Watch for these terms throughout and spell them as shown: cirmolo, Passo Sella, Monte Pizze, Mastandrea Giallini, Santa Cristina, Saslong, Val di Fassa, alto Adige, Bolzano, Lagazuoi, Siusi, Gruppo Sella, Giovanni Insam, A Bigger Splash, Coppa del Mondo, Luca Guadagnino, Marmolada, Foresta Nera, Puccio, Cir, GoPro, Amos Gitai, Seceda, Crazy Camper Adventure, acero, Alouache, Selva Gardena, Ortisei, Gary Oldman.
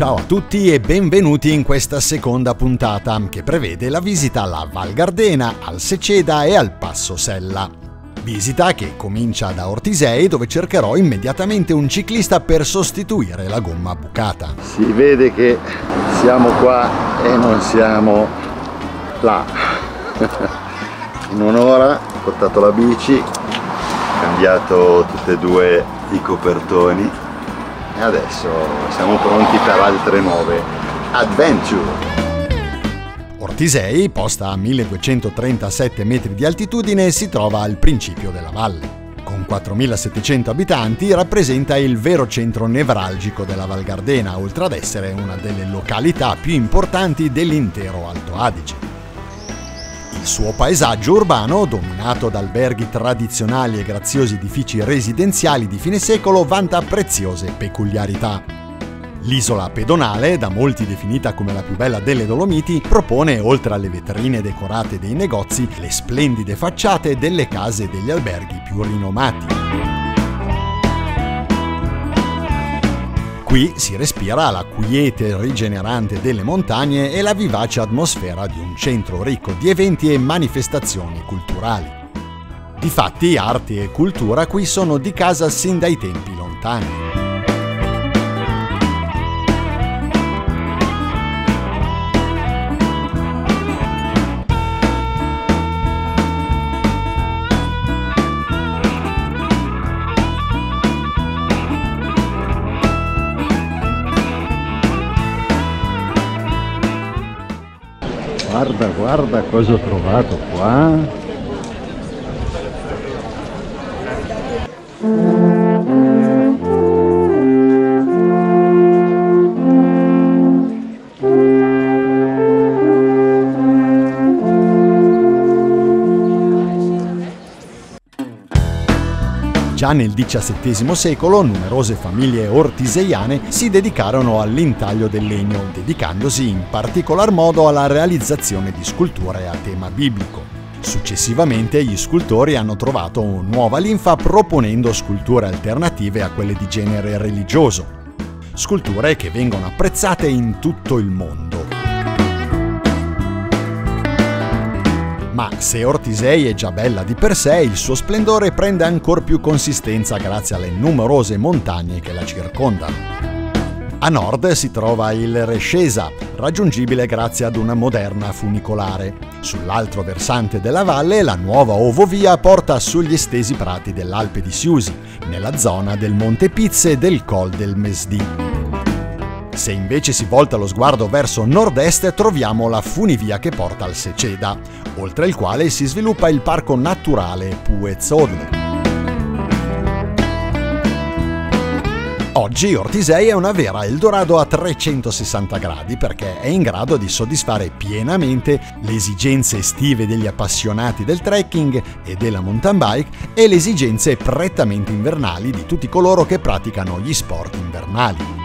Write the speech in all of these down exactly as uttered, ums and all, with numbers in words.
Ciao a tutti e benvenuti in questa seconda puntata che prevede la visita alla Val Gardena, al Seceda e al Passo Sella. Visita che comincia da Ortisei, dove cercherò immediatamente un ciclista per sostituire la gomma bucata. Si vede che siamo qua e non siamo là. In un'ora ho portato la bici, ho cambiato tutti e due i copertoni. Adesso siamo pronti per altre nuove adventure. Ortisei, posta a milleduecentotrentasette metri di altitudine, si trova al principio della valle. Con quattromilasettecento abitanti rappresenta il vero centro nevralgico della Val Gardena, oltre ad essere una delle località più importanti dell'intero Alto Adige. Il suo paesaggio urbano, dominato da alberghi tradizionali e graziosi edifici residenziali di fine secolo, vanta preziose peculiarità. L'isola pedonale, da molti definita come la più bella delle Dolomiti, propone, oltre alle vetrine decorate dei negozi, le splendide facciate delle case e degli alberghi più rinomati. Qui si respira la quiete rigenerante delle montagne e la vivace atmosfera di un centro ricco di eventi e manifestazioni culturali. Difatti, arte e cultura qui sono di casa sin dai tempi lontani. Guarda, guarda cosa ho trovato qua. Già nel diciassettesimo secolo numerose famiglie ortiseiane si dedicarono all'intaglio del legno, dedicandosi in particolar modo alla realizzazione di sculture a tema biblico. Successivamente gli scultori hanno trovato nuova linfa proponendo sculture alternative a quelle di genere religioso, sculture che vengono apprezzate in tutto il mondo. Ma se Ortisei è già bella di per sé, il suo splendore prende ancor più consistenza grazie alle numerose montagne che la circondano. A nord si trova il Rescesa, raggiungibile grazie ad una moderna funicolare. Sull'altro versante della valle la nuova ovovia porta sugli estesi prati dell'Alpe di Siusi, nella zona del Monte Pizze e del Col del Mesdì. Se invece si volta lo sguardo verso nord-est troviamo la funivia che porta al Seceda, oltre il quale si sviluppa il parco naturale Puez-Odle. Oggi Ortisei è una vera Eldorado a trecentosessanta gradi perché è in grado di soddisfare pienamente le esigenze estive degli appassionati del trekking e della mountain bike e le esigenze prettamente invernali di tutti coloro che praticano gli sport invernali.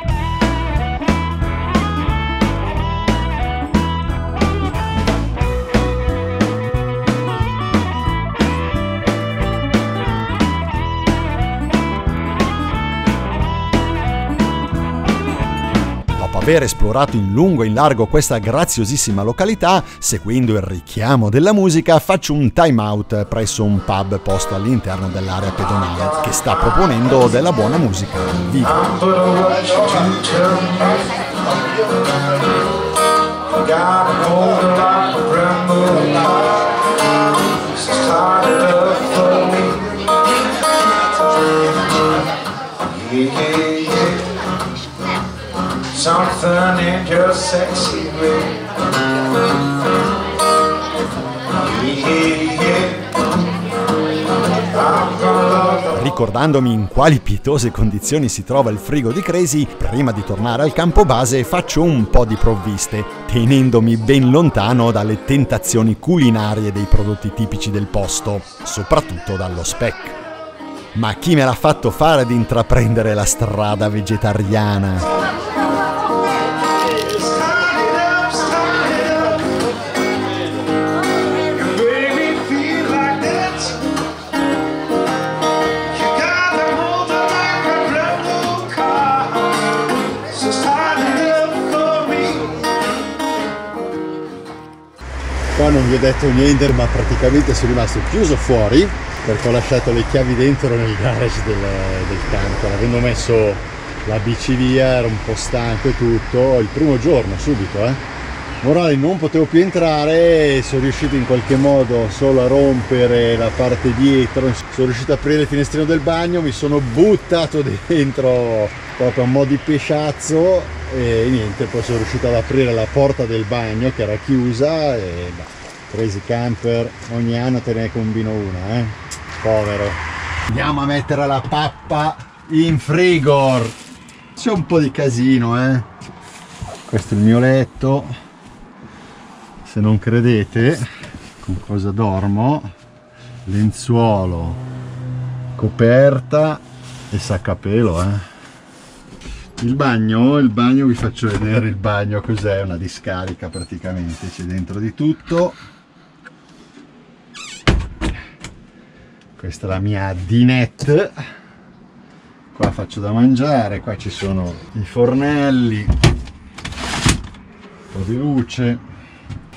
Aver esplorato in lungo e in largo questa graziosissima località, seguendo il richiamo della musica, faccio un time out presso un pub posto all'interno dell'area pedonale che sta proponendo della buona musica in vivo. Something in your sexy way. Ricordandomi in quali pietose condizioni si trova il frigo di Cresi, prima di tornare al campo base faccio un po' di provviste, tenendomi ben lontano dalle tentazioni culinarie dei prodotti tipici del posto, soprattutto dallo speck. Ma chi me l'ha fatto fare ad intraprendere la strada vegetariana? qua non vi ho detto niente, ma praticamente sono rimasto chiuso fuori perché ho lasciato le chiavi dentro nel garage del, del camper. Avendo messo la bici via ero un po' stanco e tutto, il primo giorno subito, eh. Morale, non potevo più entrare e sono riuscito in qualche modo solo a rompere la parte dietro, sono riuscito ad aprire il finestrino del bagno, mi sono buttato dentro proprio a mo' di pesciazzo e niente, poi sono riuscito ad aprire la porta del bagno che era chiusa e basta. Crazy camper, ogni anno te ne combino una, eh? Povero. Andiamo a mettere la pappa in frigor. C'è un po' di casino, eh? Questo è il mio letto. Se non credete con cosa dormo, lenzuolo, coperta e saccapelo, eh. Il bagno, il bagno vi faccio vedere il bagno cos'è, una discarica praticamente, c'è dentro di tutto. Questa è la mia dinette, qua faccio da mangiare, qua ci sono i fornelli, un po' di luce.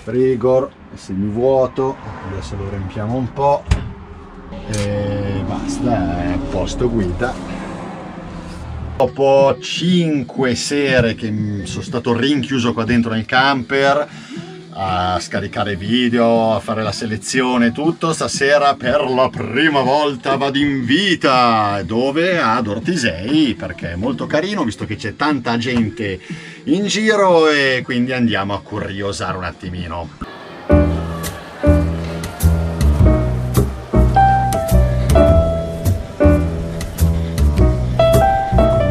Frigor semivuoto, adesso lo riempiamo un po' e basta, è a posto guida. Dopo cinque sere che sono stato rinchiuso qua dentro nel camper a scaricare video, a fare la selezione e tutto, stasera per la prima volta vado in vita, dove? Ad Ortisei, perché è molto carino visto che c'è tanta gente in giro e quindi andiamo a curiosare un attimino. Con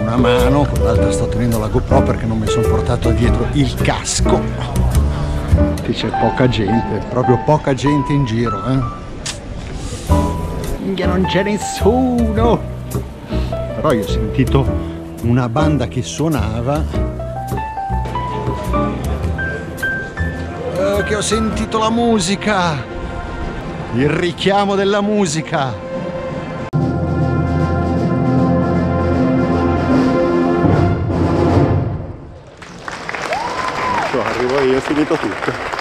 una mano, con l'altra sto tenendo la GoPro perché non mi sono portato dietro il casco. C'è poca gente, proprio poca gente in giro, eh? Minchia, non c'è nessuno. Però io ho sentito una banda che suonava, eh, che ho sentito la musica, il richiamo della musica. Arrivo io, ho finito tutto.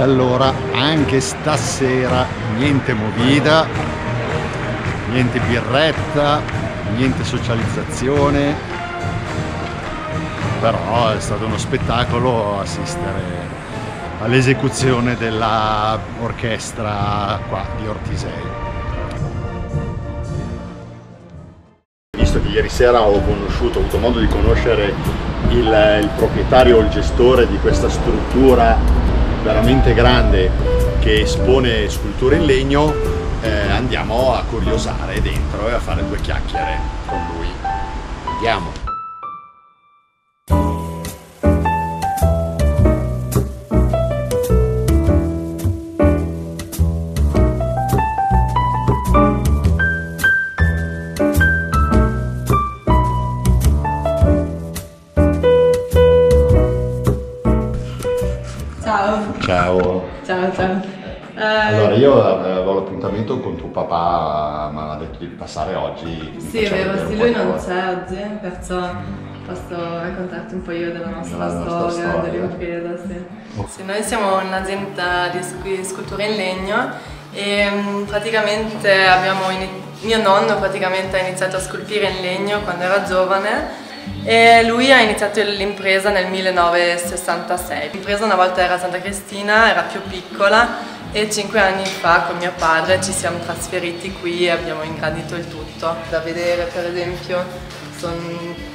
Allora anche stasera niente movida, niente birretta, niente socializzazione, però è stato uno spettacolo assistere all'esecuzione dell'orchestra qua di Ortisei. Visto che ieri sera ho conosciuto, ho avuto modo di conoscere il, il proprietario o il gestore di questa struttura veramente grande che espone sculture in legno, eh, andiamo a curiosare dentro e a fare due chiacchiere con lui. Andiamo! Ciao. Ciao, ciao. Uh, allora, io avevo l'appuntamento con tuo papà, mi ha detto di passare oggi. Sì, è vero, sì, lui non c'è oggi, perciò posso raccontarti un po' io della nostra della storia, dell'impresa. Sì. Oh. Sì, noi siamo un'azienda di sculture in legno E praticamente abbiamo mio nonno praticamente ha iniziato a scolpire in legno quando era giovane e lui ha iniziato l'impresa nel millenovecentosessantasei. L'impresa una volta era a Santa Cristina, era più piccola e cinque anni fa con mio padre ci siamo trasferiti qui e abbiamo ingrandito il tutto. Da vedere per esempio sono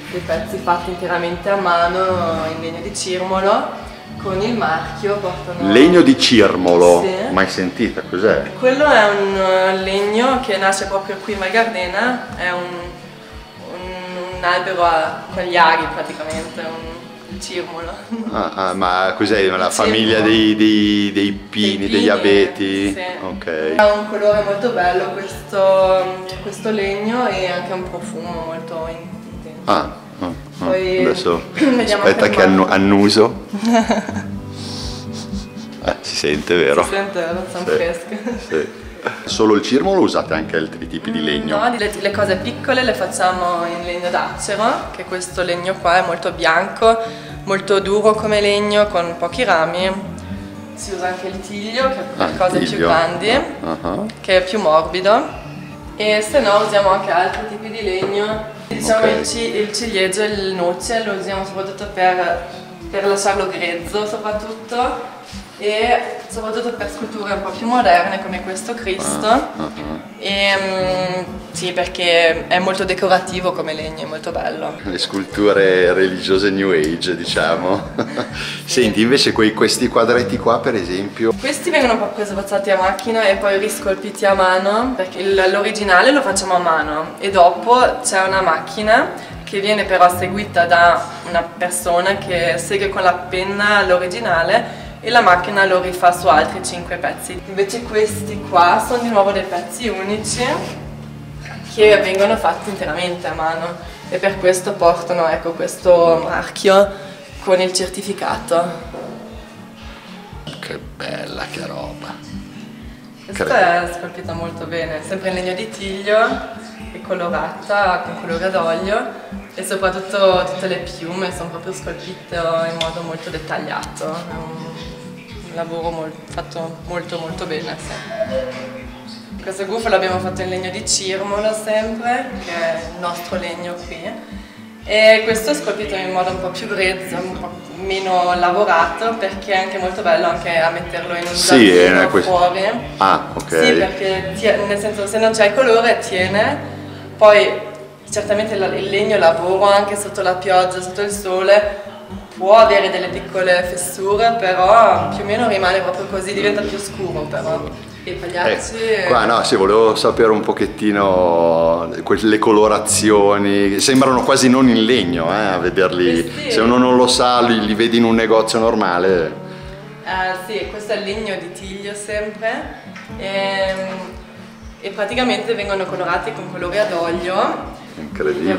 dei pezzi fatti interamente a mano in legno di cirmolo. Con il marchio portano... Legno di cirmolo? Sì. Mai sentita, cos'è? Quello è un legno che nasce proprio qui in Val Gardena, è un, un, un albero a, con gli aghi praticamente, un, il cirmolo. Ah, ah, ma cos'è? La famiglia dei, dei, dei, pini, dei pini, degli abeti? Sì. Okay. Ha un colore molto bello questo, questo legno e anche un profumo molto intenso. Ah. Poi adesso aspetta che annu annuso. eh, si sente, vero? Si sente, vero? Sono sì, fresche. Sì. Solo il cirmolo o usate anche altri tipi di legno? No, le, le cose piccole le facciamo in legno d'acero, che questo legno qua è molto bianco, molto duro come legno, con pochi rami. Si usa anche il tiglio, che è ah, le cose tiglio. più grandi, uh -huh. che è più morbido. E se no usiamo anche altri tipi di legno. Diciamo okay. il, il ciliegio e il noce lo usiamo soprattutto per, per lasciarlo grezzo soprattutto e soprattutto per sculture un po' più moderne come questo Cristo. Uh, uh, uh. E, um, sì, perché è molto decorativo come legno, è molto bello. Le sculture religiose New Age, diciamo. Sì. Senti, invece quei, questi quadretti qua per esempio? Questi vengono proprio sbozzati a macchina e poi riscolpiti a mano, perché l'originale lo facciamo a mano e dopo c'è una macchina che viene però seguita da una persona che segue con la penna l'originale e la macchina lo rifà su altri cinque pezzi. Invece questi qua sono di nuovo dei pezzi unici che vengono fatti interamente a mano e per questo portano, ecco, questo marchio con il certificato. Che bella, che roba! Questa Credo. è scolpita molto bene, sempre in legno di tiglio, è colorata con colore d'olio e soprattutto tutte le piume sono proprio scolpite in modo molto dettagliato. È un lavoro molto, fatto molto molto bene. Sì. Questo gufo l'abbiamo fatto in legno di cirmolo sempre, che è il nostro legno qui. E questo è scolpito in modo un po' più grezzo, un po' meno lavorato, perché è anche molto bello anche a metterlo in un sì, giardino fuori. Ah, ok. Sì, perché nel senso se non c'è il colore tiene. Poi certamente il legno lavoro anche sotto la pioggia, sotto il sole, può avere delle piccole fessure, però più o meno rimane proprio così, diventa più scuro però. E pagliacci... Eh, qua no, sì, volevo sapere un pochettino le colorazioni, sembrano quasi non in legno eh, a vederli, eh sì. Se uno non lo sa li, li vedi in un negozio normale. Uh, sì, questo è il legno di tiglio sempre e, e praticamente vengono colorati con colori ad olio. Incredibile.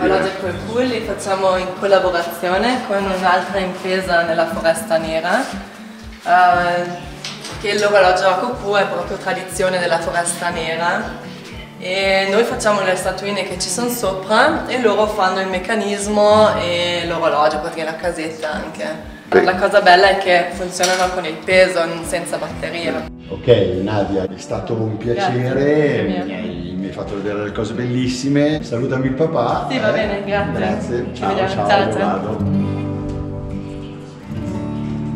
Cui li facciamo in collaborazione con un'altra impresa nella Foresta Nera, eh, che l'orologio a Copù è proprio tradizione della Foresta Nera e noi facciamo le statuine che ci sono sopra e loro fanno il meccanismo e l'orologio, perché la casetta anche. Beh. La cosa bella è che funzionano con il peso, senza batteria. Ok Nadia, è stato un piacere. Mi hai fatto vedere le cose bellissime, salutami il papà. Sì, va bene, grazie. Grazie, ci ciao, vediamo. Ciao, ciao, ciao.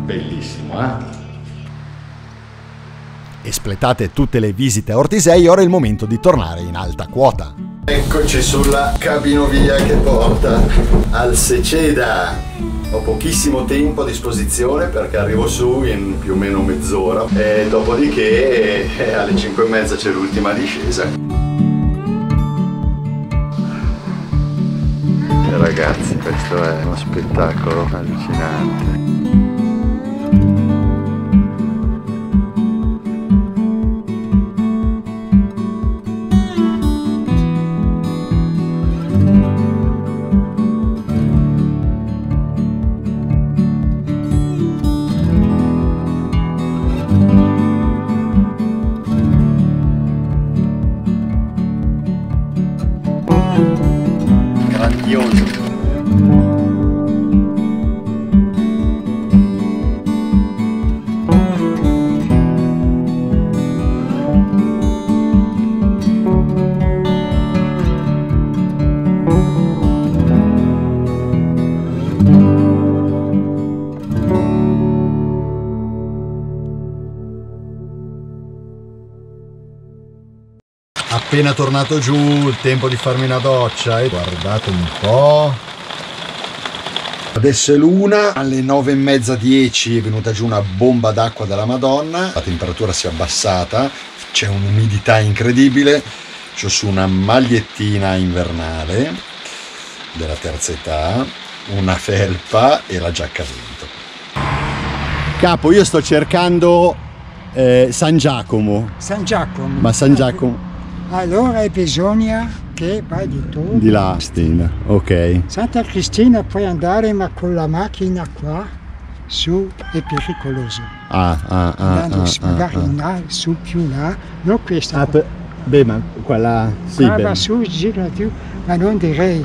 Bellissimo, eh? Espletate tutte le visite a Ortisei, ora è il momento di tornare in alta quota. Eccoci sulla cabinovia che porta al Seceda. Ho pochissimo tempo a disposizione perché arrivo su in più o meno mezz'ora e dopodiché eh, alle cinque e mezza c'è l'ultima discesa. Ragazzi, questo è uno spettacolo allucinante. Grandioso. appena tornato giù, il tempo di farmi una doccia e guardate un po'. Adesso è l'una, alle nove e mezza, dieci è venuta giù una bomba d'acqua della Madonna, la temperatura si è abbassata, c'è un'umidità incredibile, c'ho su una magliettina invernale della terza età, una felpa e la giacca a vento. Capo, io sto cercando eh, San Giacomo. San Giacomo? Ma San Giacomo... Allora bisogna che vai di tu. Di là, Cristina, ok. Santa Cristina puoi andare, ma con la macchina qua su è pericoloso. Ah, ah, ah. Andando ah, magari ah, in là, ah. su più là, non questa. Ah, per... Beh, ma quella. Sì, qua va su, gira giù, ma non direi.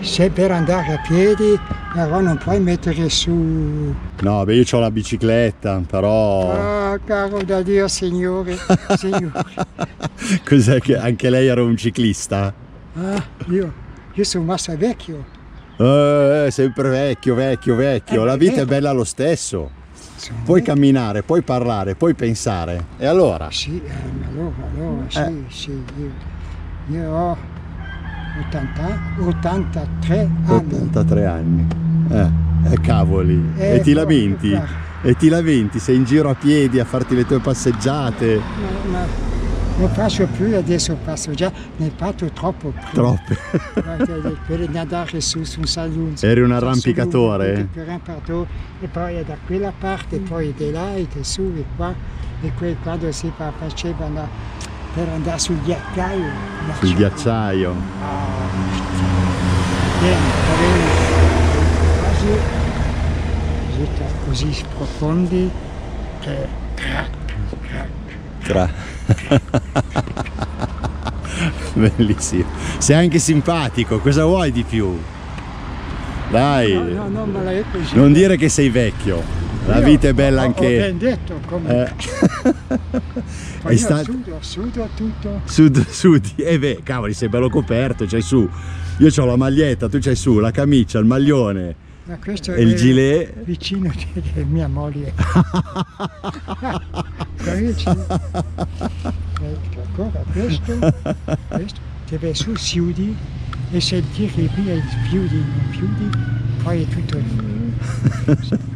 Se per andare a piedi, però non puoi mettere su. No, beh, io ho la bicicletta, però. Ah, caro da Dio, signore, signore. Cos'è che anche lei era un ciclista? Ah, io, io sono massa vecchio. Eh, sempre vecchio, vecchio, vecchio. Eh, la vita eh, è bella lo stesso. Puoi vecchio. camminare, puoi parlare, puoi pensare. E allora? Sì, eh, allora, allora, eh. sì, sì. Io, io ho ottanta, ottantatré anni. ottantatré anni. Eh, eh cavoli. Eh, e ti lamenti? Qua. E ti lamenti? Sei in giro a piedi a farti le tue passeggiate. Ma, ma... Non faccio più, adesso passo già, ne faccio troppo. Più. Troppe. Per andare su, su un salone. Eri un arrampicatore? Su, e poi da quella parte, poi di là, e di su, e qua. E poi quando si facevano per andare sul ghiacciaio. Sul ghiacciaio. Bene, bene. Quasi, così profondi che crac, crac. Bellissimo, sei anche simpatico, cosa vuoi di più? Dai, no, no, no, ma la è così. Non dire che sei vecchio, la Io vita è bella ho, anche. Ho ben detto come. Eh. Sta... Sudo, sudo tutto. Sudo, sudi, e eh beh, cavoli, sei bello coperto, c'hai su. Io ho la maglietta, tu c'hai su, la camicia, il maglione. Ma questo e il gilet vicino di mia moglie. Ancora questo, questo deve su chiudi e sentire via il chiudi, il chiudi, poi è tutto lì.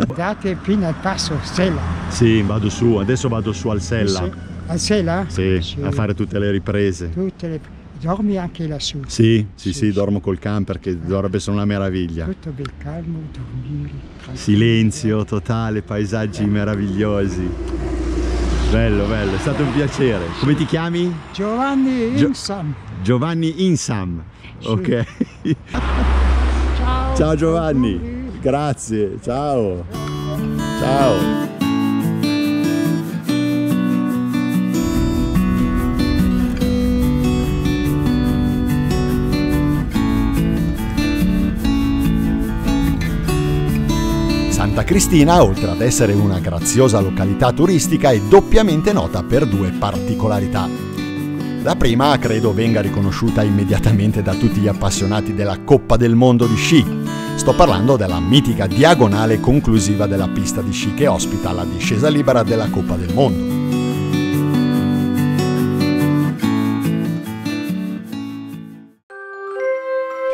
Andate fino al Passo Sella. Sì, vado su, adesso vado su al Sella. Al Sella? Sì, sì, a fare tutte le riprese. Tutte le... Dormi anche lassù? Sì, sì, sì, sì, dormo col camper che dovrebbe essere una meraviglia. Tutto bel calmo, dormire. Silenzio totale, paesaggi eh. meravigliosi. Bello, bello, è stato un piacere. Come ti chiami? Giovanni Insam. Gio Giovanni Insam, sì. Ok. Ciao, ciao Giovanni, Giovanni. Grazie, ciao. Ciao. Santa Cristina, oltre ad essere una graziosa località turistica, è doppiamente nota per due particolarità. La prima credo venga riconosciuta immediatamente da tutti gli appassionati della Coppa del Mondo di sci. Sto parlando della mitica diagonale conclusiva della pista di sci che ospita la discesa libera della Coppa del Mondo.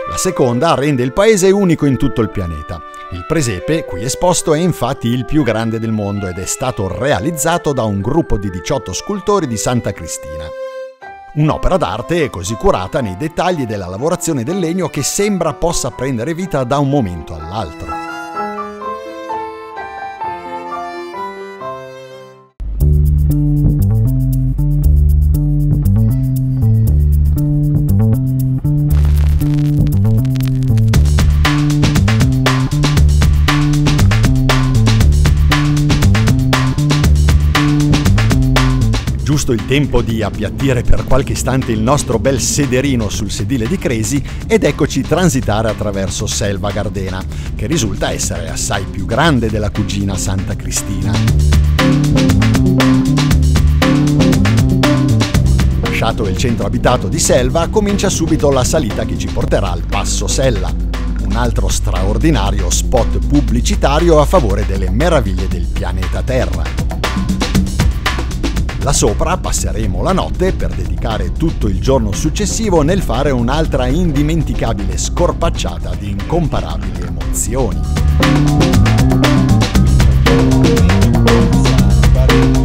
La seconda rende il paese unico in tutto il pianeta. Il presepe qui esposto è infatti il più grande del mondo ed è stato realizzato da un gruppo di diciotto scultori di Santa Cristina. Un'opera d'arte così curata nei dettagli della lavorazione del legno che sembra possa prendere vita da un momento all'altro. Il tempo di appiattire per qualche istante il nostro bel sederino sul sedile di Cresi ed eccoci transitare attraverso Selva Gardena, che risulta essere assai più grande della cugina Santa Cristina. Lasciato il centro abitato di Selva, comincia subito la salita che ci porterà al Passo Sella, un altro straordinario spot pubblicitario a favore delle meraviglie del pianeta Terra. Là sopra passeremo la notte per dedicare tutto il giorno successivo nel fare un'altra indimenticabile scorpacciata di incomparabili emozioni.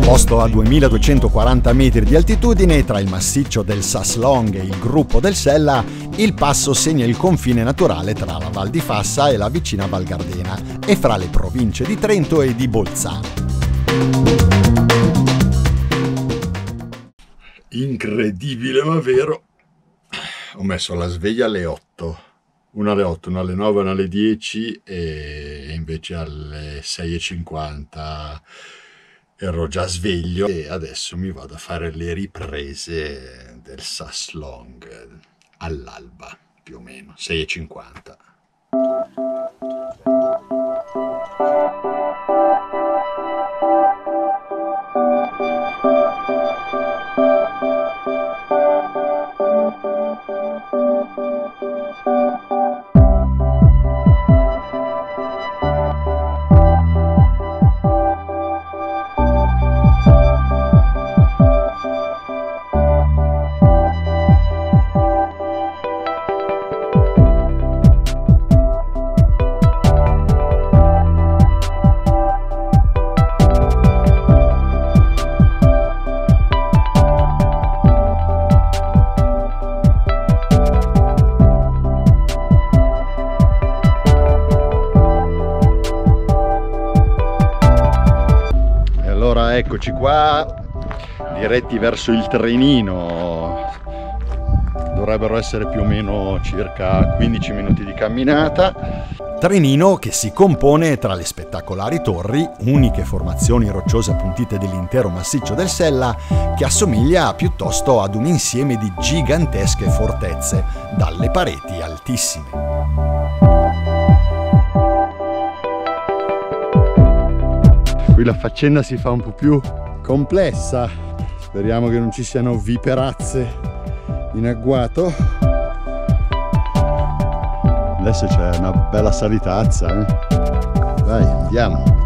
Posto a duemiladuecentoquaranta metri di altitudine, tra il massiccio del Saslong e il gruppo del Sella, il passo segna il confine naturale tra la Val di Fassa e la vicina Val Gardena e fra le province di Trento e di Bolzano. Incredibile ma vero, ho messo la sveglia alle otto, una alle otto, una alle nove, una alle dieci e invece alle sei e cinquanta ero già sveglio e adesso mi vado a fare le riprese del Saslong all'alba più o meno, sei e cinquanta. Eccoci qua, diretti verso il Trenino, dovrebbero essere più o meno circa quindici minuti di camminata. Trenino che si compone tra le spettacolari torri, uniche formazioni rocciose appuntite dell'intero massiccio del Sella, che assomiglia piuttosto ad un insieme di gigantesche fortezze, dalle pareti altissime. Qui la faccenda si fa un po' più complessa, speriamo che non ci siano viperazze in agguato. Adesso c'è una bella salitazza, eh? Dai, andiamo!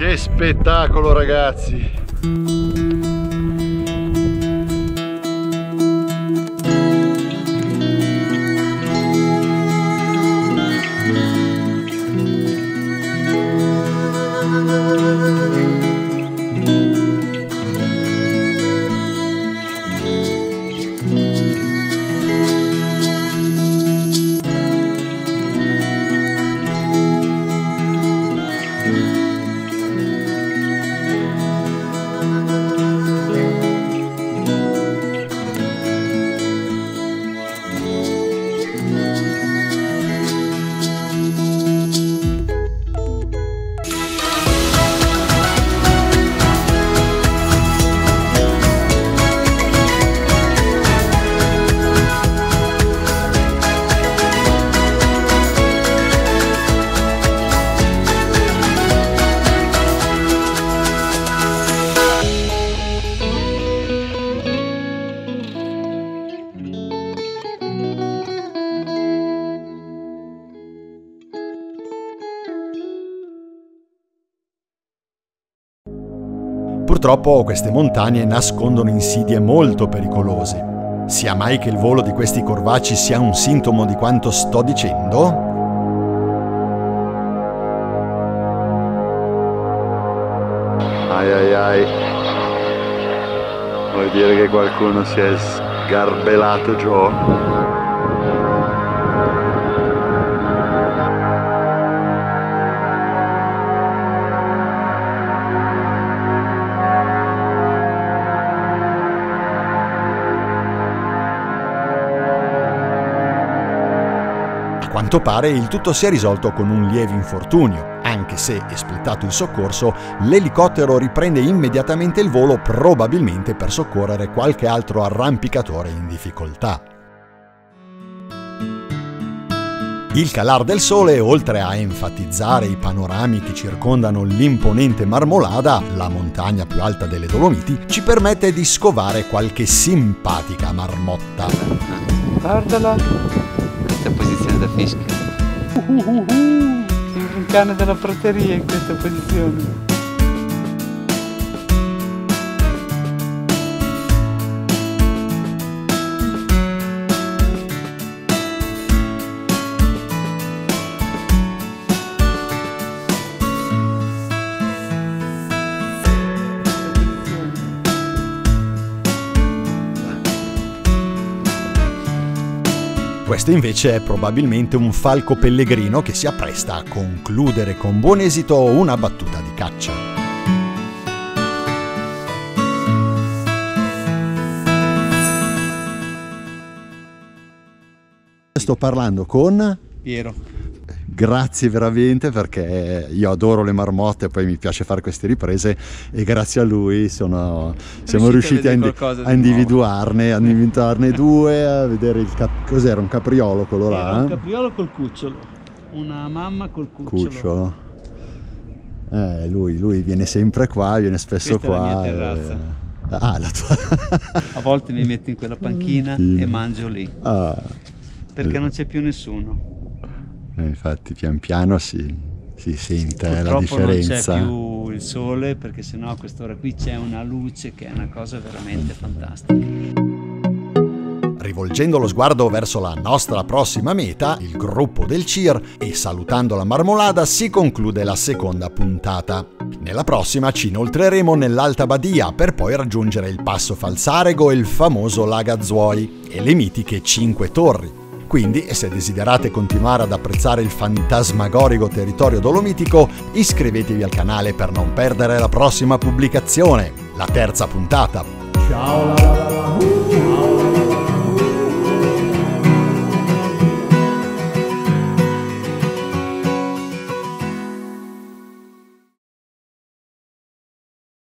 Che spettacolo, ragazzi! Purtroppo queste montagne nascondono insidie molto pericolose. Sia mai che il volo di questi corvaci sia un sintomo di quanto sto dicendo? Ai ai ai, vuol dire che qualcuno si è sgarbelato giù. A quanto pare il tutto si è risolto con un lieve infortunio, anche se, espletato il soccorso, l'elicottero riprende immediatamente il volo, probabilmente per soccorrere qualche altro arrampicatore in difficoltà. Il calar del sole, oltre a enfatizzare i panorami che circondano l'imponente Marmolada, la montagna più alta delle Dolomiti, ci permette di scovare qualche simpatica marmotta. Guardala! Questa è posizione da fischio. Uh, uh, uh, uh. Un cane della prateria in questa posizione. Questo invece è probabilmente un falco pellegrino che si appresta a concludere con buon esito una battuta di caccia. Sto parlando con Piero. Grazie veramente, perché io adoro le marmotte e poi mi piace fare queste riprese, e grazie a lui sono, siamo riusciti a, indi a individuarne, a inventarne due, a vedere il cap cos'era, un capriolo quello là? Era un capriolo col cucciolo, una mamma col cucciolo. cucciolo. Eh, lui, lui viene sempre qua, viene spesso Questa qua. È la mia terrazza. E... Ah, la tua... A volte mi metto in quella panchina sì. e mangio lì, ah. perché non c'è più nessuno. Infatti pian piano si, si sente Purtroppo la differenza. Non c'è più il sole, perché sennò a quest'ora qui c'è una luce che è una cosa veramente fantastica. Rivolgendo lo sguardo verso la nostra prossima meta, il gruppo del Cir, e salutando la Marmolada, si conclude la seconda puntata. Nella prossima ci inoltreremo nell'Alta Badia per poi raggiungere il Passo Falzarego e il famoso Lagazuoi e le mitiche Cinque Torri. Quindi, se desiderate continuare ad apprezzare il fantasmagorico territorio dolomitico, iscrivetevi al canale per non perdere la prossima pubblicazione, la terza puntata. Ciao!